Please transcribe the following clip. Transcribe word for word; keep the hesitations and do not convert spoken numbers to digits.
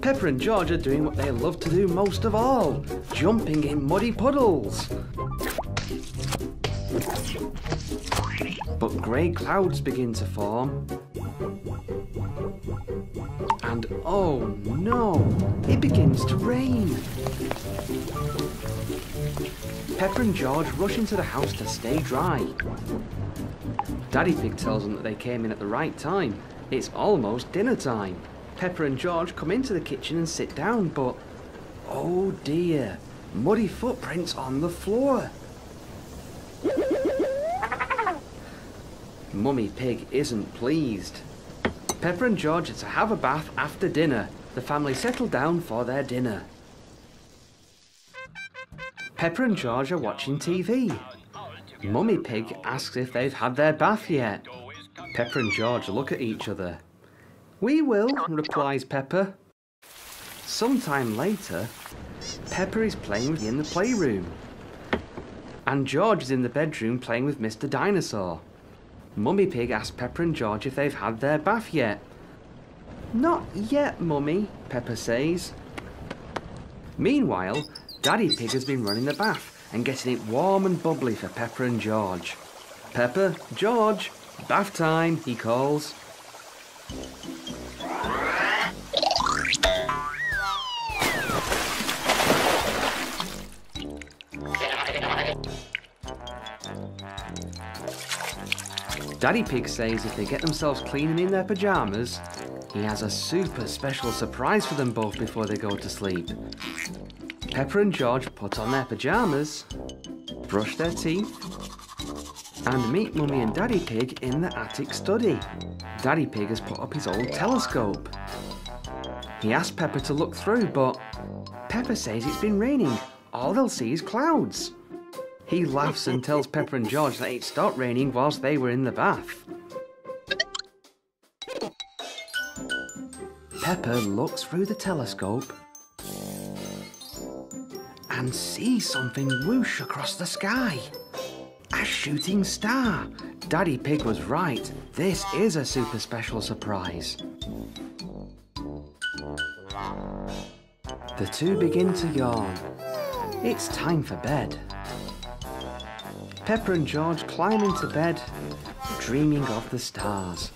Pepper and George are doing what they love to do most of all, jumping in muddy puddles. But grey clouds begin to form. And oh no, it begins to rain. Pepper and George rush into the house to stay dry. Daddy Pig tells them that they came in at the right time. It's almost dinner time. Pepper and George come into the kitchen and sit down, but oh dear, muddy footprints on the floor. Mummy Pig isn't pleased. Pepper and George are to have a bath after dinner. The family settle down for their dinner. Pepper and George are watching T V. Mummy Pig asks if they've had their bath yet. Pepper and George look at each other. "We will," replies Pepper. Sometime later, Pepper is playing in the playroom. And George is in the bedroom playing with Mister Dinosaur. Mummy Pig asks Pepper and George if they've had their bath yet. "Not yet, Mummy," Pepper says. Meanwhile, Daddy Pig has been running the bath and getting it warm and bubbly for Pepper and George. "Pepper, George, bath time," he calls. Daddy Pig says if they get themselves clean and in their pyjamas, he has a super special surprise for them both before they go to sleep. Pepper and George put on their pyjamas, brush their teeth, and meet Mummy and Daddy Pig in the attic study. Daddy Pig has put up his old telescope. He asks Pepper to look through, but Pepper says it's been raining. All they'll see is clouds. He laughs and tells Pepper and George that it stopped raining whilst they were in the bath. Pepper looks through the telescope and sees something whoosh across the sky. A shooting star. Daddy Pig was right. This is a super special surprise. The two begin to yawn. It's time for bed. Pepper and George climb into bed, dreaming of the stars.